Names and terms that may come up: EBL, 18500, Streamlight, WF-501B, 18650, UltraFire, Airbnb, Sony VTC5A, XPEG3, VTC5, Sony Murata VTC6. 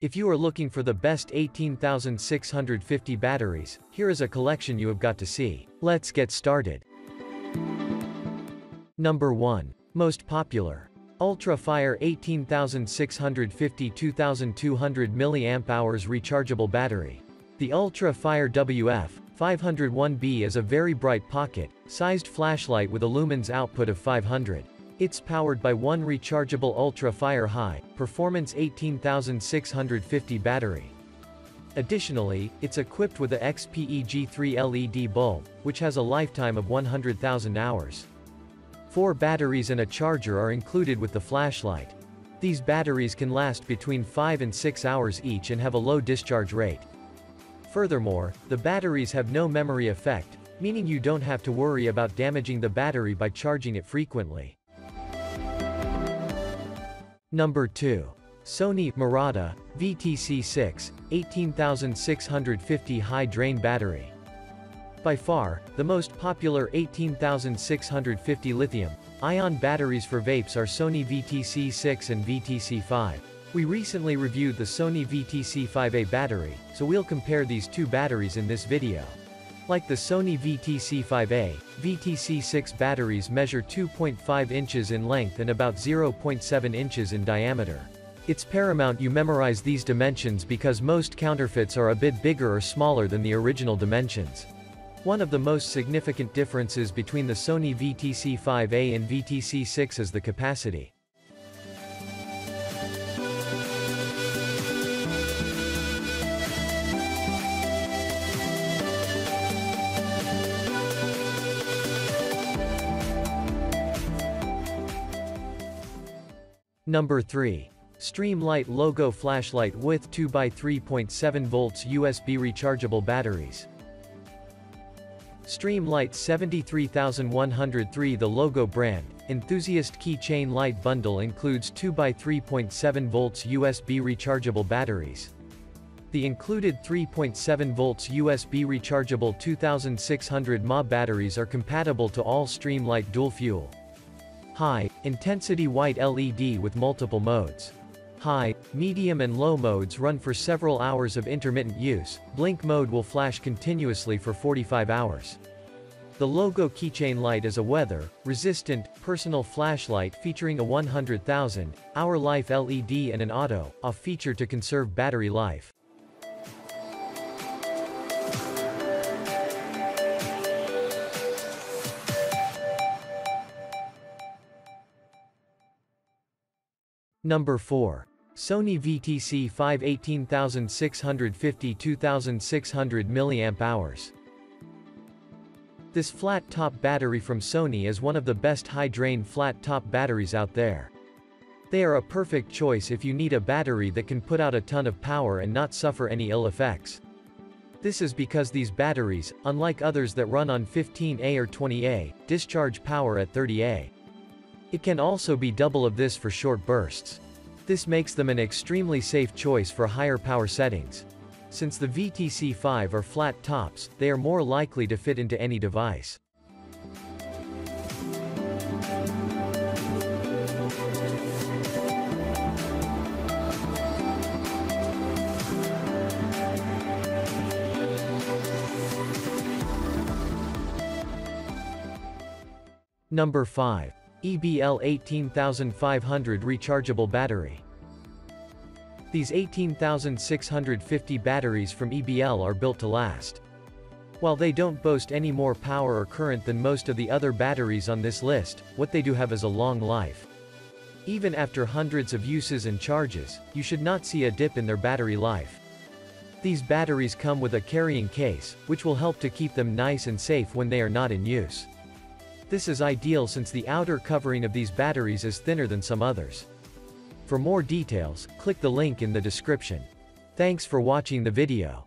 If you are looking for the best 18650 batteries, here is a collection you have got to see. Let's get started. Number 1. Most popular. UltraFire 18650 2200 mAh rechargeable battery. The UltraFire WF-501B is a very bright pocket-sized flashlight with a lumens output of 500. It's powered by one rechargeable UltraFire high-performance 18650 battery. Additionally, it's equipped with a XPEG3 LED bulb, which has a lifetime of 100,000 hours. 4 batteries and a charger are included with the flashlight. These batteries can last between 5 and 6 hours each and have a low discharge rate. Furthermore, the batteries have no memory effect, meaning you don't have to worry about damaging the battery by charging it frequently. Number 2. Sony Murata VTC6 18650 high drain battery. By far, the most popular 18650 lithium-ion batteries for vapes are Sony VTC6 and VTC5. We recently reviewed the Sony VTC5A battery, so we'll compare these two batteries in this video. Like the Sony VTC5A, VTC6 batteries measure 2.5 inches in length and about 0.7 inches in diameter. It's paramount you memorize these dimensions because most counterfeits are a bit bigger or smaller than the original dimensions. One of the most significant differences between the Sony VTC5A and VTC6 is the capacity. Number 3. Streamlight logo flashlight with 2x3.7V USB rechargeable batteries. Streamlight 73103. The logo brand enthusiast keychain light bundle includes 2x3.7V USB rechargeable batteries. The included 3.7V USB rechargeable 2600 mAh batteries are compatible to all Streamlight dual fuel high intensity white LED with multiple modes. High, medium and low modes run for several hours of intermittent use. Blink mode will flash continuously for 45 hours. The logo keychain light is a weather-resistant, personal flashlight featuring a 100,000-hour life LED and an auto-off feature to conserve battery life. Number 4. Sony VTC5 18650 2600 mAh. This flat-top battery from Sony is one of the best high-drain flat-top batteries out there. They are a perfect choice if you need a battery that can put out a ton of power and not suffer any ill effects. This is because these batteries, unlike others that run on 15A or 20A, discharge power at 30A. It can also be double of this for short bursts. This makes them an extremely safe choice for higher power settings. Since the VTC5 are flat tops, they are more likely to fit into any device. Number 5. EBL 18500 rechargeable battery. These 18650 batteries from EBL are built to last. While they don't boast any more power or current than most of the other batteries on this list, what they do have is a long life. Even after hundreds of uses and charges, you should not see a dip in their battery life. These batteries come with a carrying case, which will help to keep them nice and safe when they are not in use. This is ideal since the outer covering of these batteries is thinner than some others. For more details, click the link in the description. Thanks for watching the video.